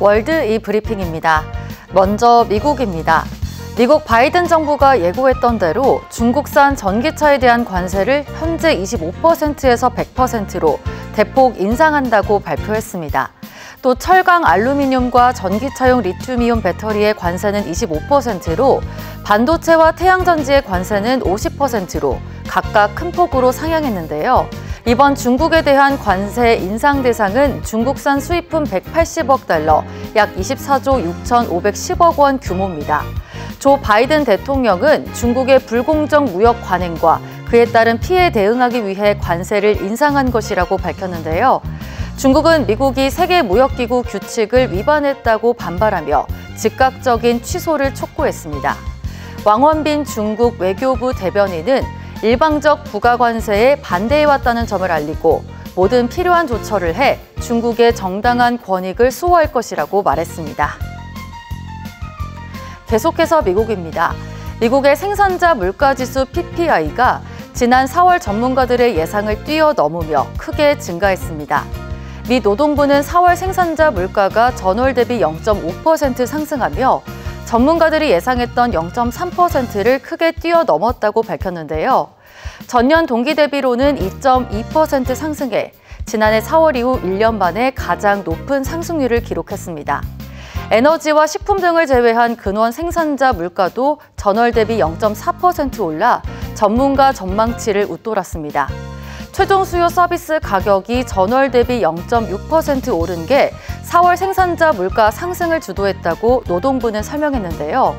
월드 이 브리핑입니다. 먼저 미국입니다. 미국 바이든 정부가 예고했던 대로 중국산 전기차에 대한 관세를 현재 25%에서 100%로 대폭 인상한다고 발표했습니다. 또 철강 알루미늄과 전기차용 리튬이온 배터리의 관세는 25%로 반도체와 태양전지의 관세는 50%로 각각 큰 폭으로 상향했는데요. 이번 중국에 대한 관세 인상 대상은 중국산 수입품 180억 달러, 약 24조 6,510억 원 규모입니다. 조 바이든 대통령은 중국의 불공정 무역 관행과 그에 따른 피해에 대응하기 위해 관세를 인상한 것이라고 밝혔는데요. 중국은 미국이 세계무역기구 규칙을 위반했다고 반발하며 즉각적인 취소를 촉구했습니다. 왕원빈 중국 외교부 대변인은 일방적 부가관세에 반대해왔다는 점을 알리고 모든 필요한 조처를 해 중국의 정당한 권익을 수호할 것이라고 말했습니다. 계속해서 미국입니다. 미국의 생산자 물가지수 PPI가 지난 4월 전문가들의 예상을 뛰어넘으며 크게 증가했습니다. 미 노동부는 4월 생산자 물가가 전월 대비 0.5% 상승하며 전문가들이 예상했던 0.3%를 크게 뛰어넘었다고 밝혔는데요. 전년 동기 대비로는 2.2% 상승해 지난해 4월 이후 1년 만에 가장 높은 상승률을 기록했습니다. 에너지와 식품 등을 제외한 근원 생산자 물가도 전월 대비 0.4% 올라 전문가 전망치를 웃돌았습니다. 최종 수요 서비스 가격이 전월 대비 0.6% 오른 게 4월 생산자 물가 상승을 주도했다고 노동부는 설명했는데요.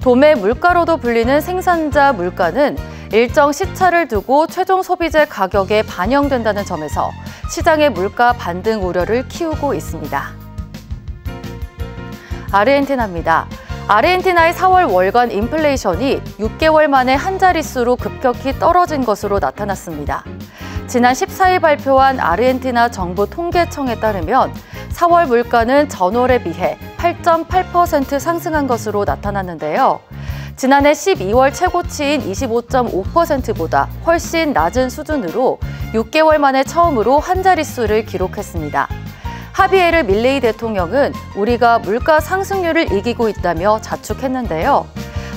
도매 물가로도 불리는 생산자 물가는 일정 시차를 두고 최종 소비재 가격에 반영된다는 점에서 시장의 물가 반등 우려를 키우고 있습니다. 아르헨티나입니다. 아르헨티나의 4월 월간 인플레이션이 6개월 만에 한 자릿수로 급격히 떨어진 것으로 나타났습니다. 지난 14일 발표한 아르헨티나 정부 통계청에 따르면 4월 물가는 전월에 비해 8.8% 상승한 것으로 나타났는데요. 지난해 12월 최고치인 25.5%보다 훨씬 낮은 수준으로 6개월 만에 처음으로 한 자릿수를 기록했습니다. 하비에르 밀레이 대통령은 우리가 물가 상승률을 이기고 있다며 자축했는데요.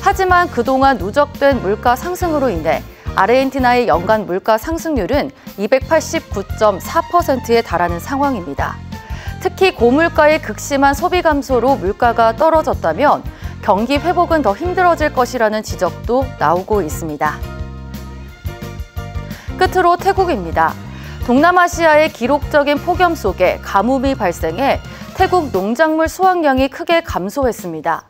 하지만 그동안 누적된 물가 상승으로 인해 아르헨티나의 연간 물가 상승률은 289.4%에 달하는 상황입니다. 특히 고물가의 극심한 소비 감소로 물가가 떨어졌다면 경기 회복은 더 힘들어질 것이라는 지적도 나오고 있습니다. 끝으로 태국입니다. 동남아시아의 기록적인 폭염 속에 가뭄이 발생해 태국 농작물 수확량이 크게 감소했습니다.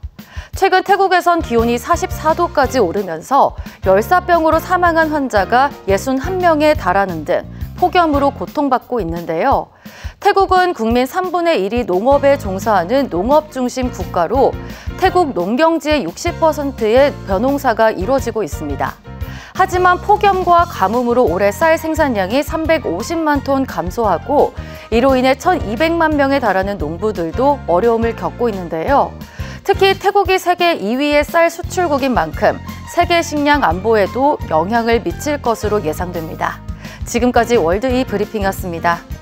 최근 태국에선 기온이 44도까지 오르면서 열사병으로 사망한 환자가 61명에 달하는 등 폭염으로 고통받고 있는데요. 태국은 국민 3분의 1이 농업에 종사하는 농업 중심 국가로 태국 농경지의 60%의 벼농사가 이루어지고 있습니다. 하지만 폭염과 가뭄으로 올해 쌀 생산량이 350만 톤 감소하고 이로 인해 1,200만 명에 달하는 농부들도 어려움을 겪고 있는데요. 특히 태국이 세계 2위의 쌀 수출국인 만큼 세계 식량 안보에도 영향을 미칠 것으로 예상됩니다. 지금까지 월드 이 브리핑이었습니다.